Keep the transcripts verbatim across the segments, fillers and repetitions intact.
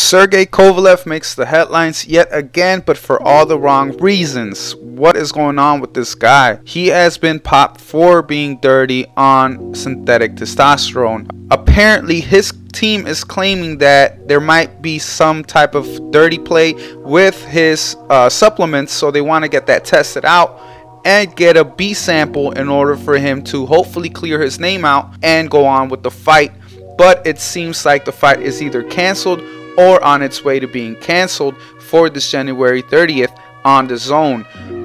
Sergey Kovalev makes the headlines yet again, but for all the wrong reasons. What is going on with this guy? He has been popped for being dirty on synthetic testosterone. Apparently, his team is claiming that there might be some type of dirty play with his uh, supplements, so they want to get that tested out and get a B sample in order for him to hopefully clear his name out and go on with the fight. But it seems like the fight is either canceled or on its way to being canceled for this January thirtieth on the zone.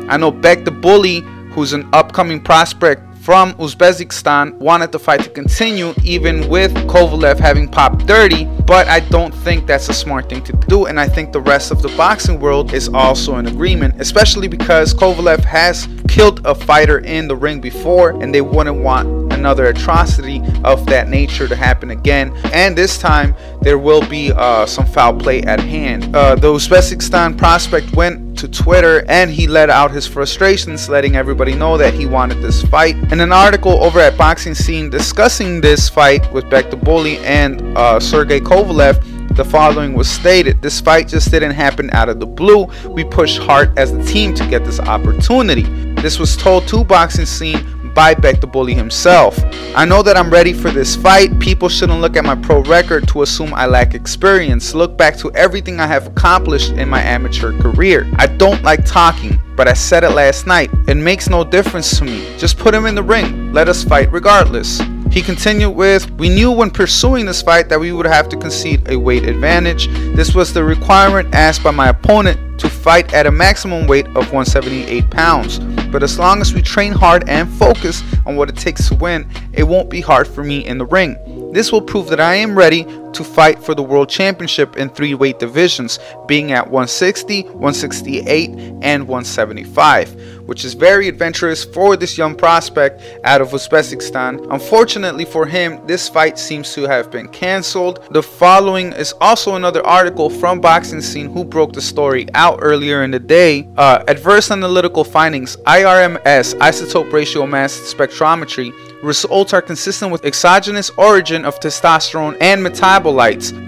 I know Bek the Bully, who's an upcoming prospect from Uzbekistan, wanted the fight to continue even with Kovalev having popped thirty, but I don't think that's a smart thing to do, and I think the rest of the boxing world is also in agreement, especially because Kovalev has killed a fighter in the ring before, and they wouldn't want another atrocity of that nature to happen again. And this time there will be uh, some foul play at hand. Uh, the Uzbekistan prospect went to Twitter and he let out his frustrations, letting everybody know that he wanted this fight. In an article over at Boxing Scene discussing this fight with Bek the Bully and uh, Sergey Kovalev, the following was stated: this fight just didn't happen out of the blue. We pushed hard as a team to get this opportunity. This was told to Boxing Scene by Bek the Bully himself. I know that I'm ready for this fight. People shouldn't look at my pro record to assume I lack experience. Look back to everything I have accomplished in my amateur career. I don't like talking, but I said it last night. It makes no difference to me. Just put him in the ring. Let us fight regardless. He continued with, we knew when pursuing this fight that we would have to concede a weight advantage. This was the requirement asked by my opponent to fight at a maximum weight of one seventy-eight pounds. But as long as we train hard and focus on what it takes to win, it won't be hard for me in the ring. This will prove that I am ready to fight for the world championship in three weight divisions, being at one sixty, one sixty-eight, and one seventy-five, which is very adventurous for this young prospect out of Uzbekistan. Unfortunately for him, this fight seems to have been canceled. The following is also another article from Boxing Scene, who broke the story out earlier in the day. Uh, adverse analytical findings, I R M S, isotope ratio mass spectrometry, results are consistent with exogenous origin of testosterone and metabolites.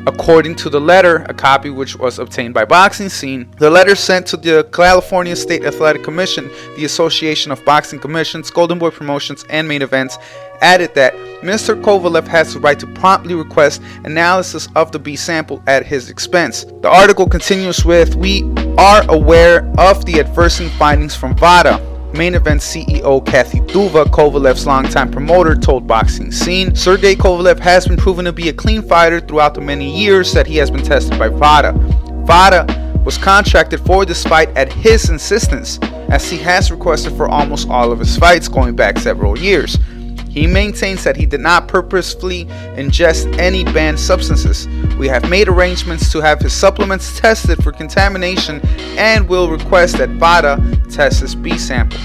According to the letter, a copy which was obtained by Boxing Scene, the letter sent to the California State Athletic Commission, the Association of Boxing Commissions, Golden Boy Promotions, and Main Events, added that Mister Kovalev has the right to promptly request analysis of the B sample at his expense. The article continues with, we are aware of the adverse findings from VADA. Main Event C E O Kathy Duva, Kovalev's longtime promoter, told Boxing Scene, Sergey Kovalev has been proven to be a clean fighter throughout the many years that he has been tested by VADA. VADA was contracted for this fight at his insistence, as he has requested for almost all of his fights going back several years. He maintains that he did not purposefully ingest any banned substances. We have made arrangements to have his supplements tested for contamination and will request that VADA test his B sample.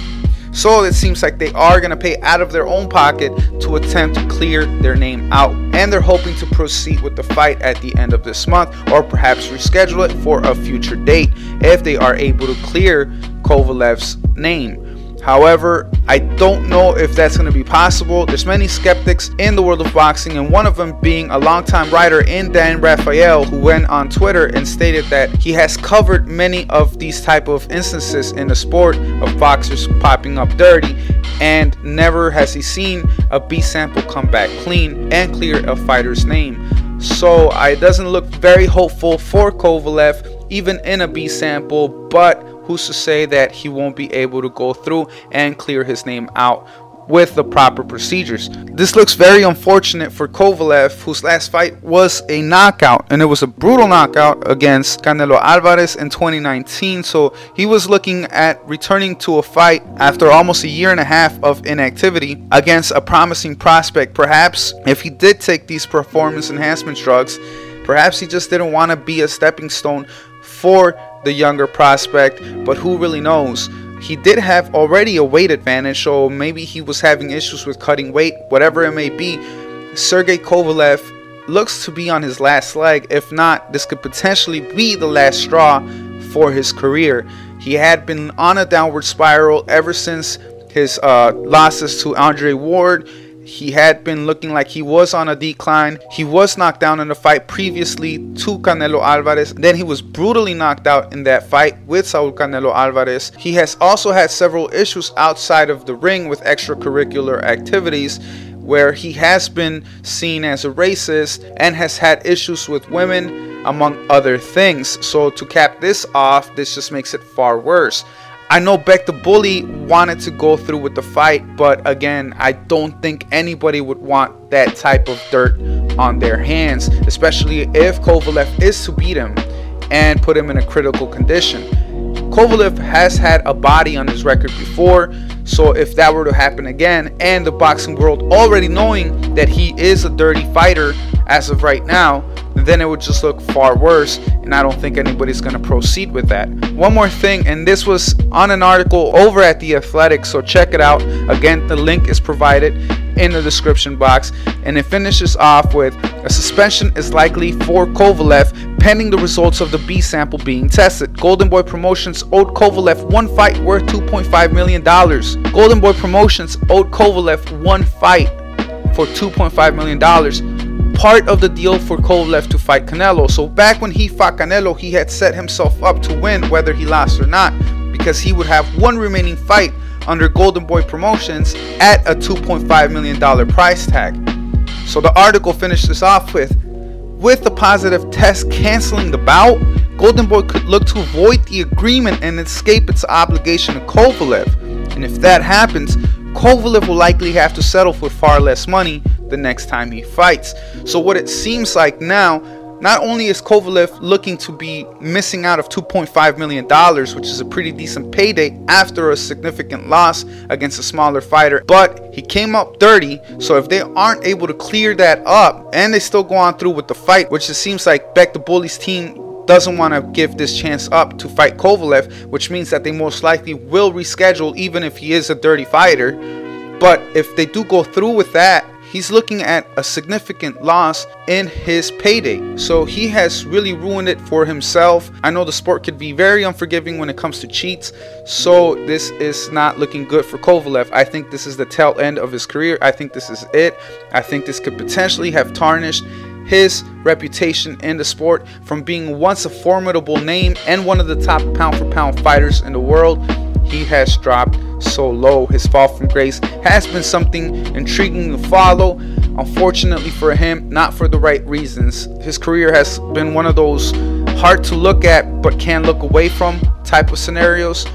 So it seems like they are going to pay out of their own pocket to attempt to clear their name out. And they're hoping to proceed with the fight at the end of this month, or perhaps reschedule it for a future date if they are able to clear Kovalev's name. However, I don't know if that's going to be possible. There's many skeptics in the world of boxing, and one of them being a longtime writer in Dan Raphael, who went on Twitter and stated that he has covered many of these type of instances in the sport of boxers popping up dirty, and never has he seen a B sample come back clean and clear a fighter's name. So it doesn't look very hopeful for Kovalev, even in a B sample, but who's to say that he won't be able to go through and clear his name out with the proper procedures. This looks very unfortunate for Kovalev, whose last fight was a knockout, and it was a brutal knockout against Canelo Alvarez in twenty nineteen, so he was looking at returning to a fight after almost a year and a half of inactivity against a promising prospect. Perhaps if he did take these performance enhancement drugs, perhaps he just didn't want to be a stepping stone for the younger prospect, but who really knows? He did have already a weight advantage, so maybe he was having issues with cutting weight, whatever it may be. Sergey Kovalev looks to be on his last leg. If not, this could potentially be the last straw for his career. He had been on a downward spiral ever since his uh, losses to Andre Ward He had been looking like he was on a decline. He was knocked down in the fight previously to Canelo Alvarez. Then he was brutally knocked out in that fight with Saul Canelo Alvarez. He has also had several issues outside of the ring with extracurricular activities, where he has been seen as a racist and has had issues with women, among other things. So to cap this off, this just makes it far worse. I know Bek the Bully wanted to go through with the fight, but again, I don't think anybody would want that type of dirt on their hands, especially if Kovalev is to beat him and put him in a critical condition. Kovalev has had a body on his record before, so if that were to happen again, and the boxing world already knowing that he is a dirty fighter as of right now, then it would just look far worse, and I don't think anybody's going to proceed with that. One more thing, and this was on an article over at The Athletic, so check it out. Again, the link is provided in the description box, and it finishes off with, a suspension is likely for Kovalev pending the results of the B sample being tested. Golden Boy Promotions owed Kovalev one fight worth two point five million dollars. Golden Boy Promotions owed Kovalev one fight for two point five million dollars. Part of the deal for Kovalev to fight Canelo. So back when he fought Canelo, he had set himself up to win whether he lost or not, because he would have one remaining fight under Golden Boy Promotions at a two point five million dollar price tag. So the article finishes off with, with the positive test canceling the bout, Golden Boy could look to avoid the agreement and escape its obligation to Kovalev. And if that happens, Kovalev will likely have to settle for far less money the next time he fights. So what it seems like now, not only is Kovalev looking to be missing out of two point five million dollars, which is a pretty decent payday after a significant loss against a smaller fighter, but he came up dirty. So if they aren't able to clear that up and they still go on through with the fight, which it seems like Bek the Bully's team doesn't want to give this chance up to fight Kovalev, which means that they most likely will reschedule even if he is a dirty fighter. But if they do go through with that, he's looking at a significant loss in his payday. So he has really ruined it for himself. I know the sport could be very unforgiving when it comes to cheats, so this is not looking good for Kovalev. I think this is the tail end of his career. I think this is it. I think this could potentially have tarnished his reputation in the sport from being once a formidable name and one of the top pound for pound fighters in the world. He has dropped so low. His fall from grace has been something intriguing to follow, unfortunately for him, not for the right reasons. His career has been one of those hard to look at but can't look away from type of scenarios.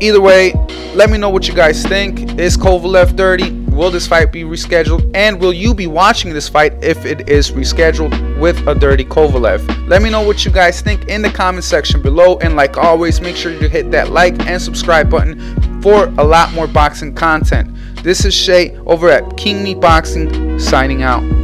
Either way, let me know what you guys think. Is Kovalev dirty? Will this fight be rescheduled? And will you be watching this fight if it is rescheduled with a dirty Kovalev? Let me know what you guys think in the comment section below. And like always, make sure you hit that like and subscribe button for a lot more boxing content. This is Shay over at King Me Boxing, signing out.